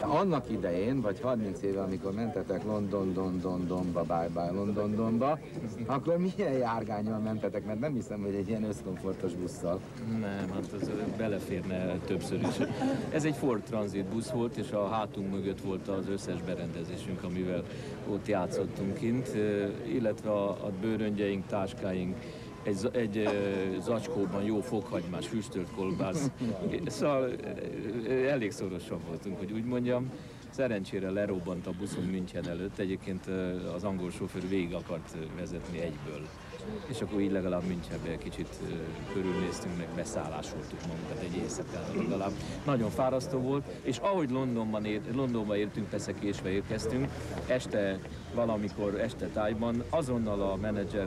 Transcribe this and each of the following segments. Annak idején, vagy 30 éve, amikor mentetek London-Donba, bye-bye London-Donba, akkor milyen járgányban mentetek? Mert nem hiszem, hogy egy ilyen összkomfortos busszal. Nem, hát ez beleférne többször is. Ez egy Ford Transit busz volt, és a hátunk mögött volt az összes berendezésünk, amivel ott játszottunk kint, illetve a bőröngyeink, táskáink, egy zacskóban jó fokhagymás, füstölt kolbász. Szóval elég szorosan voltunk, hogy úgy mondjam. Szerencsére lerobbant a buszon München előtt, egyébként az angol sofőr végig akart vezetni egyből. És akkor így legalább Münchenben kicsit körülnéztünk, meg beszállásoltuk magunkat egy éjszakára legalább. Nagyon fárasztó volt, és ahogy Londonba értünk, persze késve érkeztünk, este valamikor, este tájban, azonnal a menedzser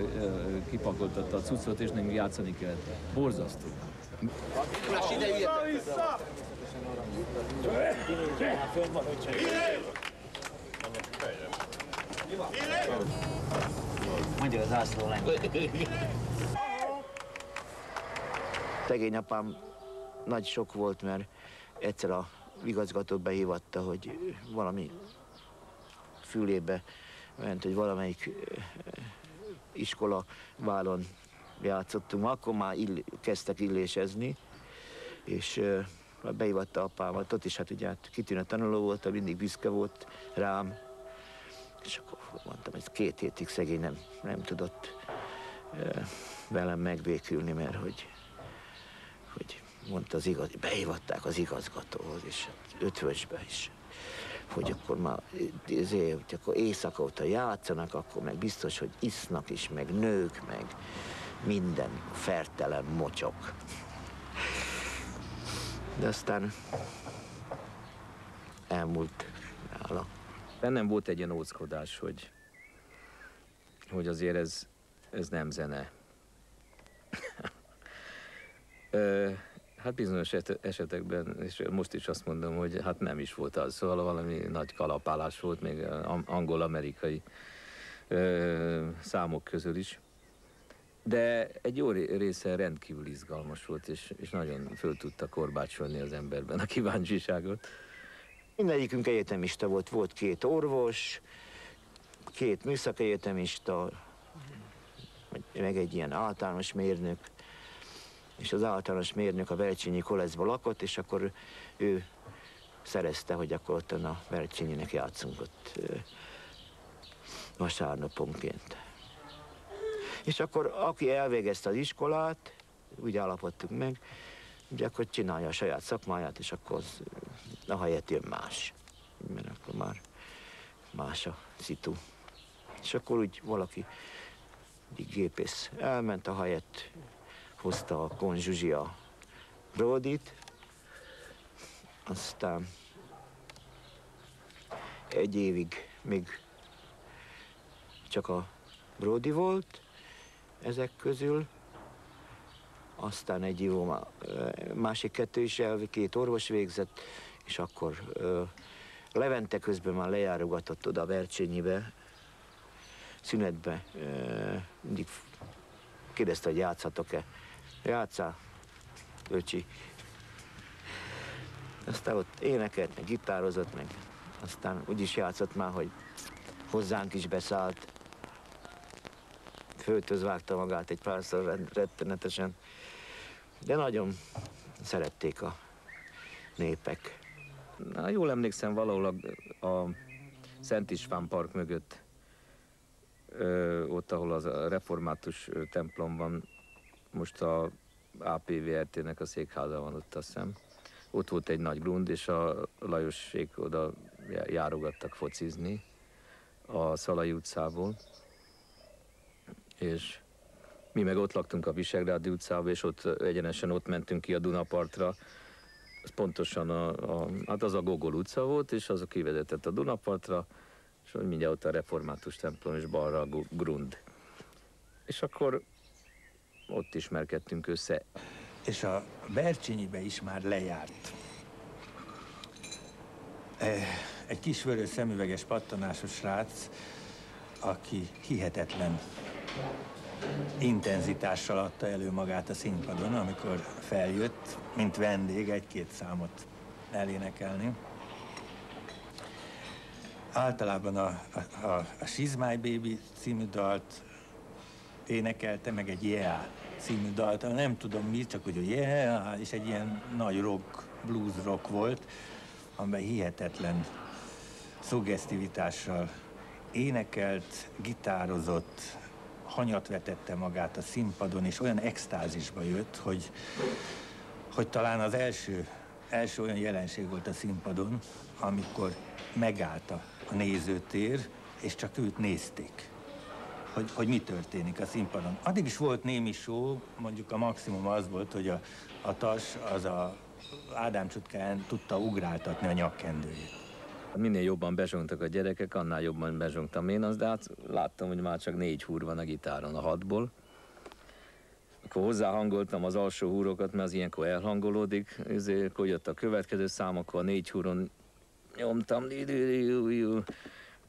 kipakoltatta a cuccot, és nekünk játszani kellett. Borzasztó. Mondja az ászló lenni. Tegény apám nagy sok volt, mert egyszer a igazgató behívatta, hogy valami fülébe ment, hogy valamelyik iskola válon játszottunk. Akkor már kezdtek illésezni, és behívatta apámat ott, és hát ugye hát kitűnő tanuló volt, mindig büszke volt rám. És akkor mondtam, hogy 2 hétig szegény nem tudott velem megbékülni, mert hogy mondta az igaz, behívatták az igazgatóhoz, és hát Ötvösbe is, hogy akkor már hogy akkor éjszaka óta játszanak, akkor meg biztos, hogy isznak is, meg nők, meg minden fertelen mocsok. De aztán elmúlt nála. Bennem volt egy ilyen óckodás, hogy azért ez nem zene. Hát bizonyos esetekben, és most is azt mondom, hogy hát nem is volt az, szóval valami nagy kalapálás volt, még angol-amerikai számok közül is. De egy jó része rendkívül izgalmas volt, és nagyon föl tudta korbácsolni az emberben a kíváncsiságot. Mindegyikünk egyetemista volt. Volt 2 orvos, 2 műszakegyetemista, meg egy ilyen általános mérnök. És az általános mérnök a Bercsényi koleszba lakott, és akkor ő szerezte, hogy akkor ott a Bercsényinek játszunk ott vasárnaponként. És akkor aki elvégezte az iskolát, úgy állapodtunk meg, ugye akkor csinálja a saját szakmáját, és akkor az, ahelyett jön más. Mert akkor már más a szitu. És akkor úgy valaki, egy gépész elment, ahelyett hozta a konzsuzsi a Bródit, aztán egy évig még csak a Bródi volt ezek közül, aztán egy év, másik 2 is elvi, 2 orvos végzett, és akkor Levente közben már lejárogatott oda Bercsényibe, szünetbe, mindig kérdezte, hogy játszhatok-e. Játszál, öcsi. Aztán ott énekelt, meg gitározott, meg aztán úgy is játszott már, hogy hozzánk is beszállt. Főtöz vágta magát egy párszor rettenetesen, de nagyon szerették a népek. Na, jól emlékszem, valahol a Szent István park mögött, ott, ahol az a református templom van, most a APVRT-nek a székháza van ott, azt hiszem. Ott volt egy nagy grund, és a Lajosék oda járogattak focizni a Szalai utcából. És mi meg ott laktunk a Visegrádi utcába, és ott egyenesen ott mentünk ki a Dunapartra. Ez pontosan hát az a Gogol utca volt, és az kivezetett a Dunapartra, és mindjárt ott a református templom, és balra a grund. És akkor ott ismerkedtünk össze. És a Bercsényibe is már lejárt. Egy kis vörös szemüveges pattanásos srác, aki hihetetlen intenzitással adta elő magát a színpadon, amikor feljött, mint vendég egy-két számot elénekelni. Általában a She's My Baby című dalt énekelte, meg egy Yeah című dalt, nem tudom mi, csak hogy Yeah, és egy ilyen nagy rock, blues rock volt, amiben hihetetlen szuggesztivitással énekelt, gitározott, hanyat vetette magát a színpadon, és olyan extázisba jött, hogy talán az első olyan jelenség volt a színpadon, amikor megállt a nézőtér, és csak őt nézték, hogy mi történik a színpadon. Addig is volt némi show, mondjuk a maximum az volt, hogy a tas az a Ádám csutkán tudta ugráltatni a nyakkendőjét. Minél jobban bezsongtak a gyerekek, annál jobban bezsongtam én, de hát láttam, hogy már csak 4 húr van a gitáron a 6-ból. Akkor hozzáhangoltam az alsó húrokat, mert az ilyenkor elhangolódik, ezért akkor jött a következő szám, akkor a 4 húron nyomtam,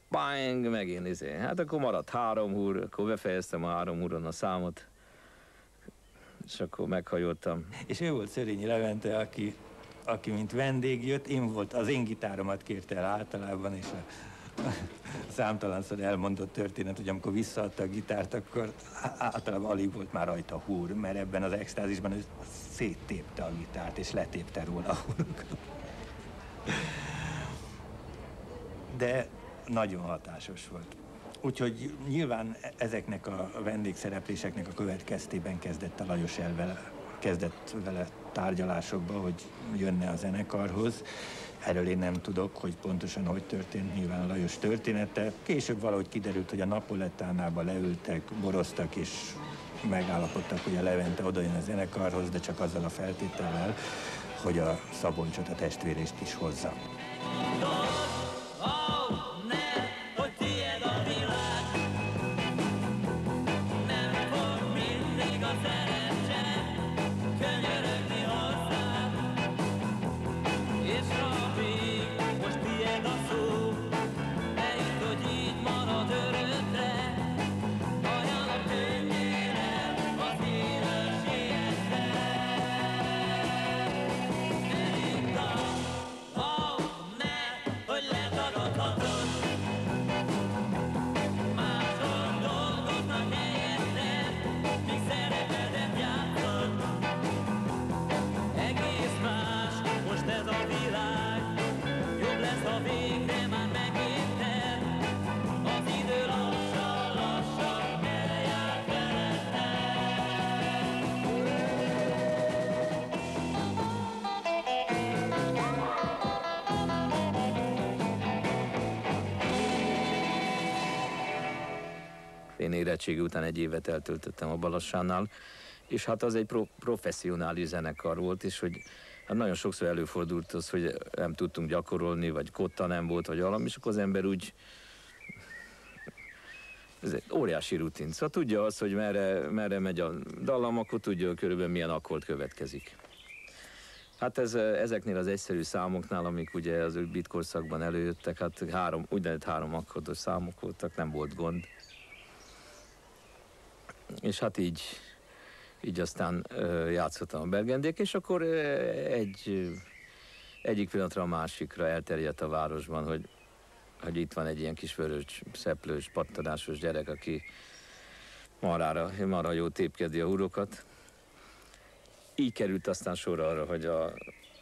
bang, megint ezért. Hát akkor maradt 3 húr, akkor befejeztem a 3 húron a számot, és akkor meghajoltam. És ő volt Szörényi Levente, aki mint vendég jött, az én gitáromat kérte el általában, és a számtalanszor elmondott történet, hogy amikor visszaadta a gitárt, akkor általában alig volt már rajta húr, mert ebben az extázisban ő széttépte a gitárt, és letépte róla a húrokat. De nagyon hatásos volt. Úgyhogy nyilván ezeknek a vendégszerepléseknek a következtében kezdett a Lajos el vele. Kezdett vele tárgyalásokba, hogy jönne a zenekarhoz. Erről én nem tudok, hogy pontosan hogy történt, nyilván a Lajos története. Később valahogy kiderült, hogy a Napolettánába leültek, boroztak, és megállapodtak, hogy a Levente oda jön a zenekarhoz, de csak azzal a feltétellel, hogy a Szabolcsot, a testvérést is hozza. Én érettségi után egy évet eltöltöttem a Balassánál, és hát az egy professzionális zenekar volt, és hogy hát nagyon sokszor előfordult az, hogy nem tudtunk gyakorolni, vagy kotta nem volt, vagy valami, és akkor az ember úgy... Ez egy óriási rutin. Szóval tudja azt, hogy merre megy a dallam, akkor tudja körülbelül milyen akkord következik. Hát ezeknél az egyszerű számoknál, amik ugye az beatkorszakban előjöttek, hát úgynevezett három akkordos számok voltak, nem volt gond. És hát így aztán játszottam a Bergendék, és akkor egyik pillanatra a másikra elterjedt a városban, hogy itt van egy ilyen kis vörös, szeplős, pattanásos gyerek, aki marha jó tépkedi a húrokat. Így került aztán sor arra, hogy a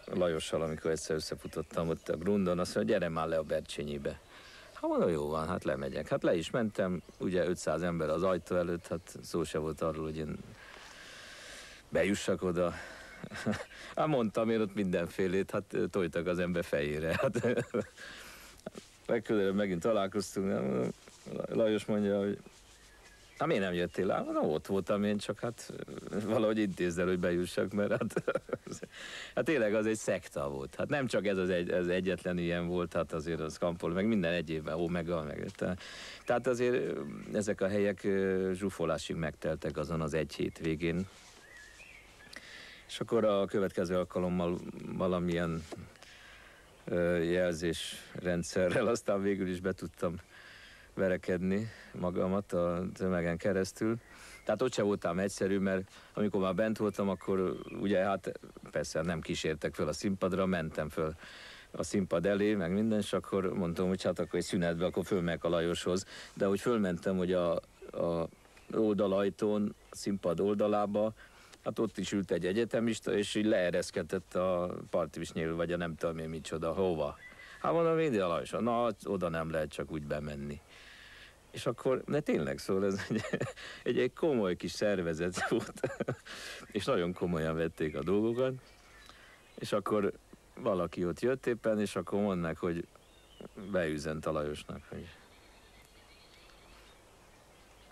Lajossal, amikor egyszer összefutottam ott a Grundon, azt mondja, gyere már le a Bercsényibe. Hát mondom, jó van, hát lemegyek. Hát le is mentem, ugye 500 ember az ajtó előtt, hát szó se volt arról, hogy én bejussak oda. Hát mondtam én ott mindenfélét, hát tojtak az ember fejére. Hát, legközelebb megint találkoztunk, nem? Lajos mondja, hogy hát miért nem jöttél el? Na, ott voltam én, csak hát valahogy intézd el, hogy bejussak, mert hát tényleg az egy szekta volt. Hát nem csak ez egyetlen ilyen volt, hát azért az Kampol, meg minden egyébben, Omega, meg... Tehát azért ezek a helyek zsúfolásig megteltek azon az egy hétvégén. És akkor a következő alkalommal valamilyen jelzésrendszerrel aztán végül is be tudtam verekedni magamat a tömegen keresztül, Tehát ott sem voltam egyszerű, mert amikor már bent voltam, akkor ugye hát persze nem kísértek föl a színpadra, mentem föl a színpad elé, meg minden, és akkor mondtam, hogy hát akkor egy szünetbe, akkor fölmegyek a Lajoshoz. De hogy fölmentem, hogy a oldalajtón, a színpad oldalába, hát ott is ült egy egyetemista, és így leereszkedett a partivisnyél, vagy a nem tudom én micsoda, hova. Hát mondom, én a Lajosra, na oda nem lehet csak úgy bemenni. És akkor, de tényleg, szóval ez egy komoly kis szervezet volt, és nagyon komolyan vették a dolgokat, és akkor valaki ott jött éppen, és akkor mondnak, hogy beüzent a Lajosnak, hogy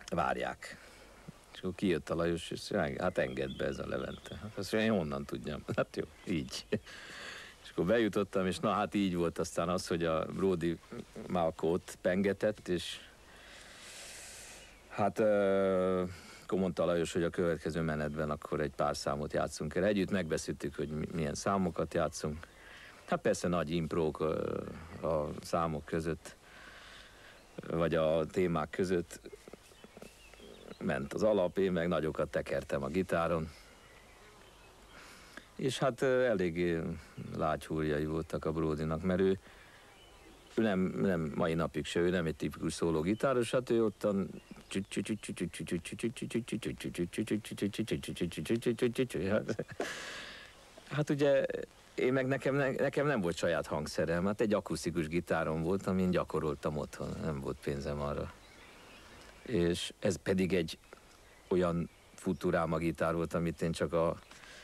várják. És akkor kijött a Lajos, és hát engedd be ez a Levente. Hát azt mondja, én honnan tudjam. Hát jó, így. És akkor bejutottam, és na hát így volt aztán az, hogy a Bródy már akkor ott pengetett, és hát akkor mondta Lajos, hogy a következő menetben akkor egy pár számot játszunk el együtt, megbeszéltük, hogy milyen számokat játszunk. Hát persze nagy imprók a számok között, vagy a témák között ment az alap, én meg nagyokat tekertem a gitáron. És hát eléggé lágyhúrjai voltak a Bródynak, mert ő nem mai napig se, ő nem egy tipikus szólógitáros, hát ő ottan hát ugye én meg nekem nem volt saját hangszerem, hát egy akusztikus gitárom volt, amin gyakoroltam otthon, nem volt pénzem arra. És ez pedig egy olyan futuráma gitár volt, amit én csak a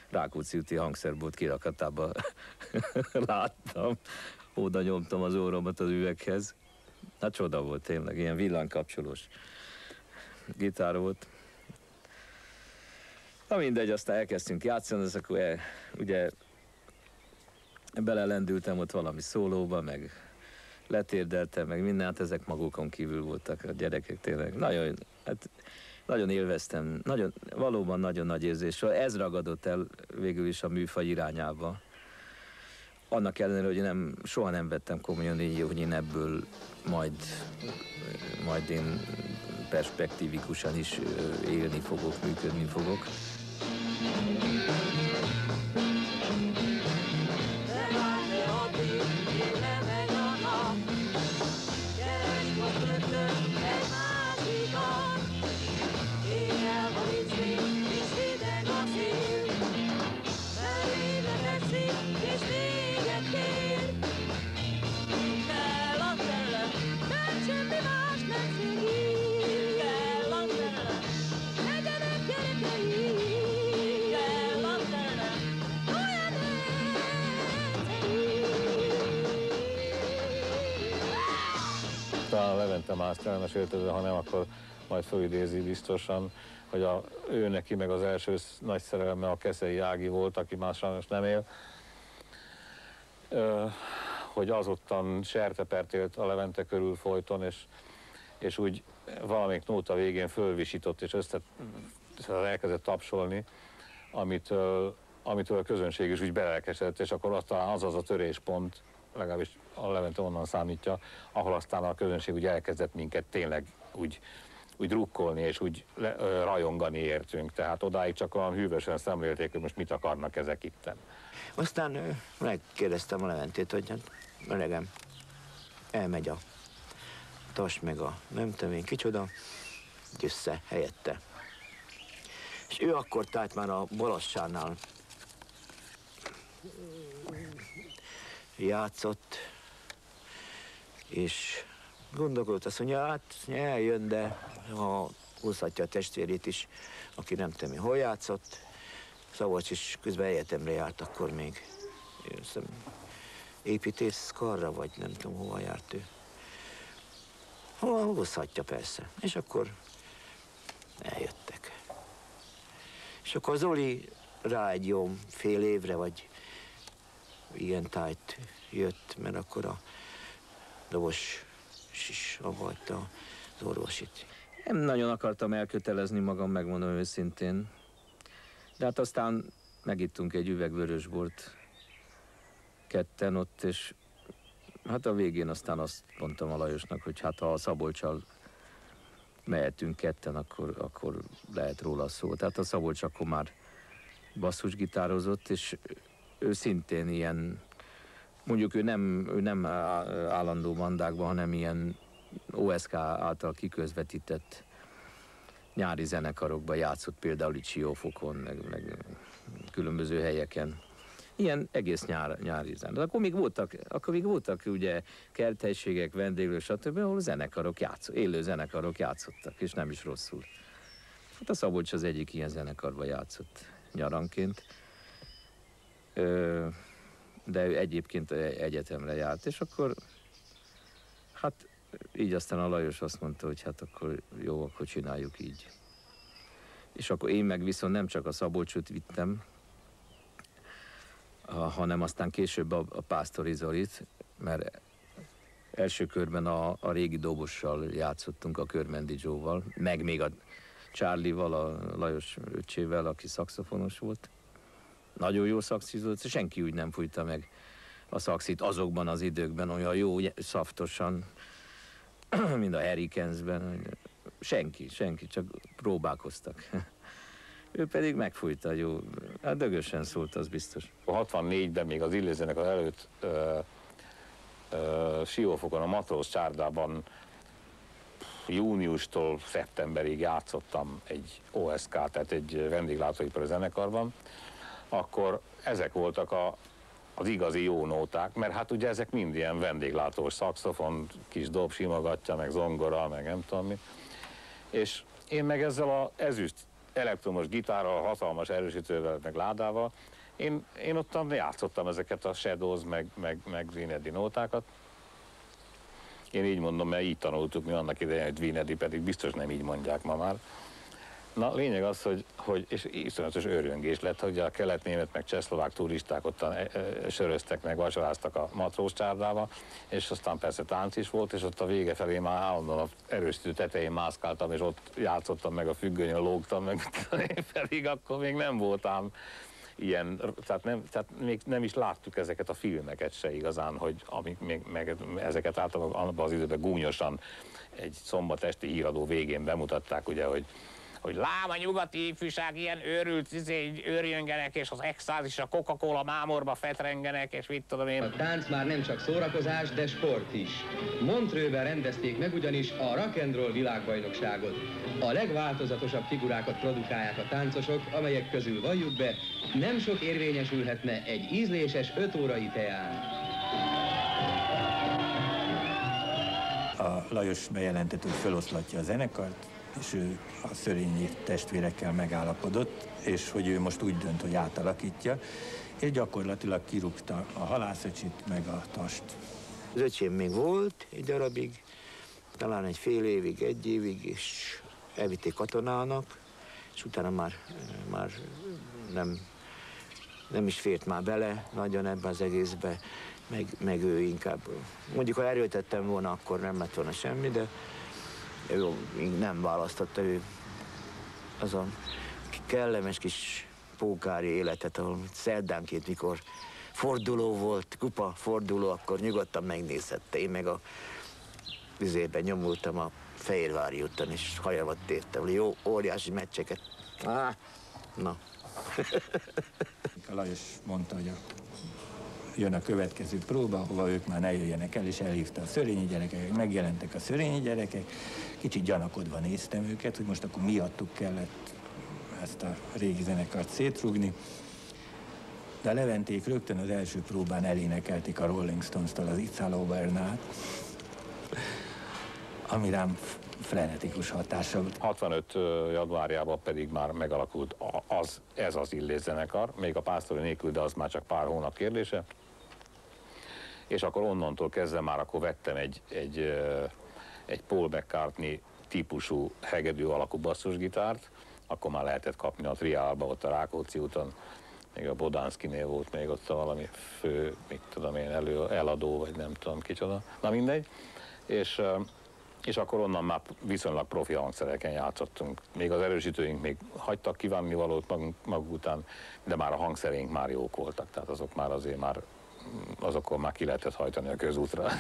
Rákóczi úti hangszerbolt kirakatába láttam. Oda nyomtam az óromat az üveghez. Hát csoda volt tényleg, ilyen villanykapcsolós gitár volt. Na mindegy, aztán elkezdtünk játszani, és akkor ugye belelendültem ott valami szólóba, meg letérdeltem, meg minden, hát ezek magukon kívül voltak a gyerekek tényleg. Nagyon, hát, nagyon élveztem, nagyon, valóban nagyon nagy érzés. Ez ragadott el végül is a műfaj irányába. Annak ellenére, hogy nem, soha nem vettem komolyan így, hogy én ebből majd én perspektívikusan is élni fogok, működni fogok. Talán Levente más kellene sértődő, ha nem, akkor majd fölidézi biztosan, hogy ő neki meg az első nagy szerelme a Keszei Ági volt, aki már sajnos nem él, hogy azottan sertepert élt a Levente körül folyton, és úgy valamelyik nóta végén fölvisított, és elkezdett tapsolni, amitől a közönség is úgy belelkesedett, és akkor aztán az a töréspont, legalábbis a Levente onnan számítja, ahol aztán a közönség úgy elkezdett minket tényleg úgy drukkolni és úgy rajongani értünk. Tehát odáig csak olyan hűvösen szemlélték, hogy most mit akarnak ezek itten. Aztán megkérdeztem a Leventét, hogy hát, öregem, elmegy a tas meg a nem tudom én kicsoda, össze helyette. És ő akkor tájt már a Balassánál játszott, és gondolkodott, azt mondja, hát eljön, de ha húzhatja a testvérét is, aki nem tudom, hol játszott. Szabolcs is közben egyetemre járt akkor még. Építészkarra, vagy nem tudom, hova járt ő. Hova húzhatja persze. És akkor eljöttek. És akkor Zoli rá egy jó fél évre, vagy ilyen tájt jött, mert akkor a dobos is abbahagyta az orvosit. Nem nagyon akartam elkötelezni magam, megmondom őszintén. De hát aztán megittunk egy üveg vörösbort ketten ott, és hát a végén aztán azt mondtam a Lajosnak, hogy hát ha a Szabolccsal mehetünk ketten, akkor lehet róla szó. Tehát a Szabolcs akkor már basszusgitározott, és ő szintén ilyen, mondjuk ő nem állandó bandákban, hanem ilyen OSK által kiközvetített nyári zenekarokban játszott, például itt Siófokon, meg különböző helyeken. Ilyen egész nyári zenekar. Akkor még voltak ugye kerthelységek, vendéglők, stb., ahol zenekarok játszottak, élő zenekarok játszottak, és nem is rosszul. Hát a Szabolcs az egyik ilyen zenekarban játszott nyaranként. De ő egyébként egyetemre járt, és akkor hát így aztán a Lajos azt mondta, hogy hát akkor jó, akkor csináljuk így. És akkor én meg viszont nem csak a Szabolcsot vittem, hanem aztán később a Pásztory Zolit, mert első körben a régi dobossal játszottunk, a Körmendi Zsóval, meg még a Csárlival, a Lajos öccsével, aki szaxofonos volt. Nagyon jó szaxizott, senki úgy nem fújta meg a szaxit azokban az időkben, olyan jó, szaftosan, mint a Herikensben. Senki, csak próbálkoztak. Ő pedig megfújta, jó, hát dögösen szólt, az biztos. A 64-ben még az Illés zenekar előtt Siófokon, a Matrosz csárdában júniustól szeptemberig játszottam egy OSK, tehát egy vendéglátóipari zenekarban, akkor ezek voltak az igazi jó nóták, mert hát ugye ezek mind ilyen vendéglátós szaxofon, kis dob simogatja, meg zongora, meg nem tudom mi. És én meg ezzel az ezüst elektromos gitárral, hatalmas erősítővel, meg ládával, én ottan játszottam ezeket a Shadows, meg Vinedi nótákat. Én így mondom, mert így tanultuk mi annak idején, hogy Vinedi, pedig biztos nem így mondják ma már. Na, lényeg az, hogy és iszonyatos őrjöngés lett, hogy a kelet-német meg csehszlovák turisták ottan söröztek, meg vacsoráztak a Matrós csárdába, és aztán persze tánc is volt, és ott a vége felé már állandóan az erősítő tetején mászkáltam, és ott játszottam, meg a függönyön lógtam, meg pedig akkor még nem voltam ilyen, tehát még nem is láttuk ezeket a filmeket se igazán, hogy amik még ezeket általában abban az időben gúnyosan egy szombat esti híradó végén bemutatták, ugye, hogy láma nyugati ifjúság, ilyen őrült, őrjöngenek, és az extázis, a Coca-Cola mámorba fetrengenek, és mit tudom én. A tánc már nem csak szórakozás, de sport is. Montreux-ben rendezték meg ugyanis a rock and roll világbajnokságot. A legváltozatosabb figurákat produkálják a táncosok, amelyek közül, valljuk be, nem sok érvényesülhetne egy ízléses 5 órai teán. A Lajos bejelentett, hogy feloszlatja a zenekart, és ő a Szörényi testvérekkel megállapodott, és hogy ő most úgy dönt, hogy átalakítja, és gyakorlatilag kirúgta a halászöcsit, meg a tast. Az öcsém még volt egy darabig, talán egy fél évig, egy évig, és elvitték katonának, és utána már nem is fért már bele nagyon ebben az egészbe, meg ő inkább, mondjuk ha erőltettem volna, akkor nem lett volna semmi, de ő nem választotta, ő az a kellemes kis pókári életet, ahol szerdánként, mikor forduló volt, kupa forduló, akkor nyugodtan megnézhette. Én meg a vizében nyomultam a Fehérvári úton, és hajamat tértem. Jó, óriási meccseket. Na. A Lajos mondta, hogy jön a következő próba, ahova ők már ne jöjjenek el, és elhívta a Szörényi gyerekek, megjelentek a Szörényi gyerekek, kicsit gyanakodva néztem őket, hogy most akkor miattuk kellett ezt a régi zenekart szétrugni, de a Leventék rögtön az első próbán elénekelték a Rolling Stones-tól az It's All Over-nát, ami rám frenetikus hatása volt. 65. januárjában pedig már megalakult ez az Illés zenekar, még a Pásztory nélkül, de az már csak pár hónap kérdése. És akkor onnantól kezdve már akkor vettem egy Paul McCartney típusú hegedű alakú basszusgitárt, akkor már lehetett kapni a Triálba, ott a Rákóczi úton, még a Bodánszkinél volt még ott valami fő, mit tudom én, eladó, vagy nem tudom kicsoda, na mindegy. És akkor onnan már viszonylag profi hangszereken játszottunk. Még az erősítőink még hagytak kívánni valót maguk után, de már a hangszerénk már jók voltak, tehát azok már azért már, azokkal már ki lehetett hajtani a közútra.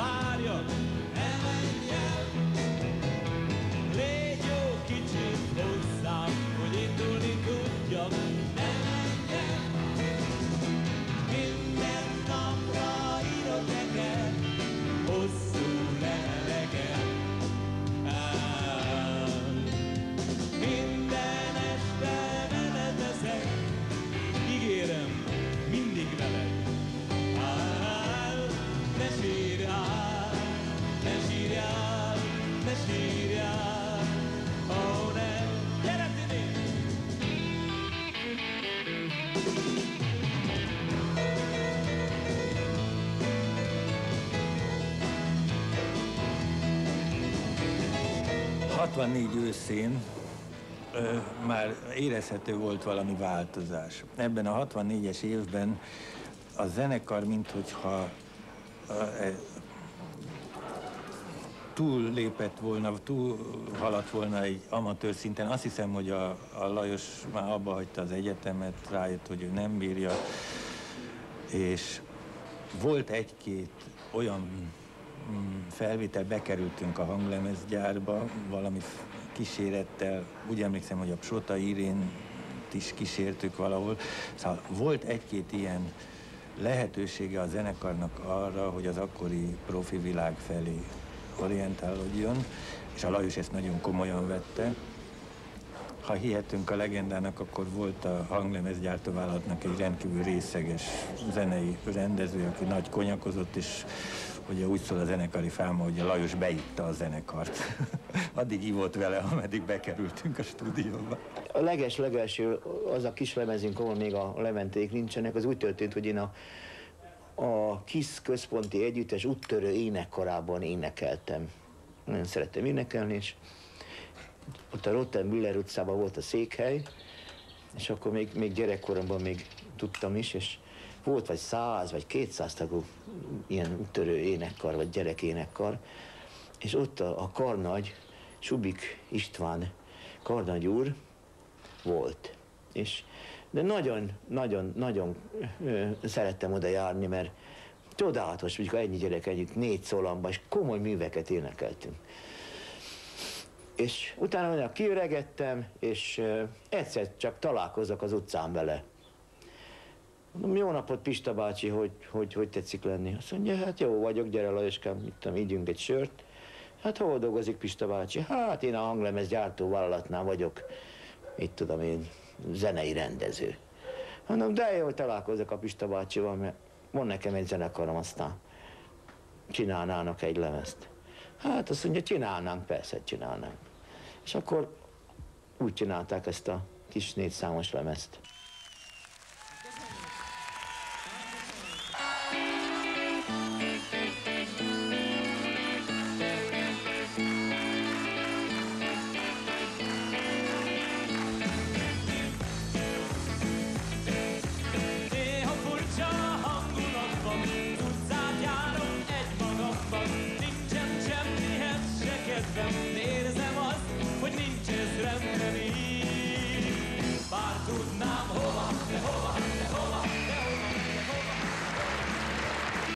várja, ne menj el. Légy jó kicsit hozzám, hogy indulni tudjam, ne menj el. Minden napra írok neked, hosszú leveleket. Minden este veled leszek, ígérem, mindig veled. A 64 őszén már érezhető volt valami változás. Ebben a 64-es évben a zenekar, minthogyha túllépett volna, túlhaladt volna egy amatőr szinten. Azt hiszem, hogy a Lajos már abba hagyta az egyetemet, rájött, hogy ő nem bírja. És volt egy-két olyan felvétel, bekerültünk a hanglemezgyárba valami kísérettel, úgy emlékszem, hogy a Psota Irén is kísértük valahol. Szóval volt egy-két ilyen lehetősége a zenekarnak arra, hogy az akkori profi világ felé orientálódjon, és a Lajos ezt nagyon komolyan vette. Ha hihetünk a legendának, akkor volt a hanglemezgyártóvállalatnak egy rendkívül részeges zenei rendező, aki nagy konyakozott, és ugye úgy szól a zenekari fáma, hogy a Lajos beitta a zenekart. Addig ivott vele, ameddig bekerültünk a stúdióba. A leges-legelső, az a kis lemezünk, ahol még a Leventék nincsenek, az úgy történt, hogy én a KISZ Központi Együttes úttörő énekkarában énekeltem. Nagyon szerettem énekelni, és ott a Rottenmüller utcában volt a székhely, és akkor még gyerekkoromban még tudtam is, és volt vagy 100 vagy 200 tagú ilyen úttörő énekkar, vagy gyerekénekkar, és ott a karnagy, Subik István karnagy úr volt. De nagyon szerettem oda járni, mert csodálatos, hogy ennyi gyerek együtt 4 szólamban, és komoly műveket énekeltünk. És utána olyan kiöregettem, és egyszer csak találkozok az utcán vele. Mondom, jó napot, Pista bácsi, hogy tetszik lenni? Azt mondja, hát jó vagyok, gyere Lajoskám, mit tudom, ígyünk egy sört. Hát hol dolgozik Pista bácsi? Hát én a hanglemez gyártóvállalatnál vagyok, itt tudom én, zenei rendező. Mondom, de jó, találkozok a Pista bácsival, mert van nekem egy zenekarom, aztán csinálnának egy lemezt. Hát azt mondja, csinálnánk, persze csinálnánk. És akkor úgy csinálták ezt a kis 4 számos lemezt.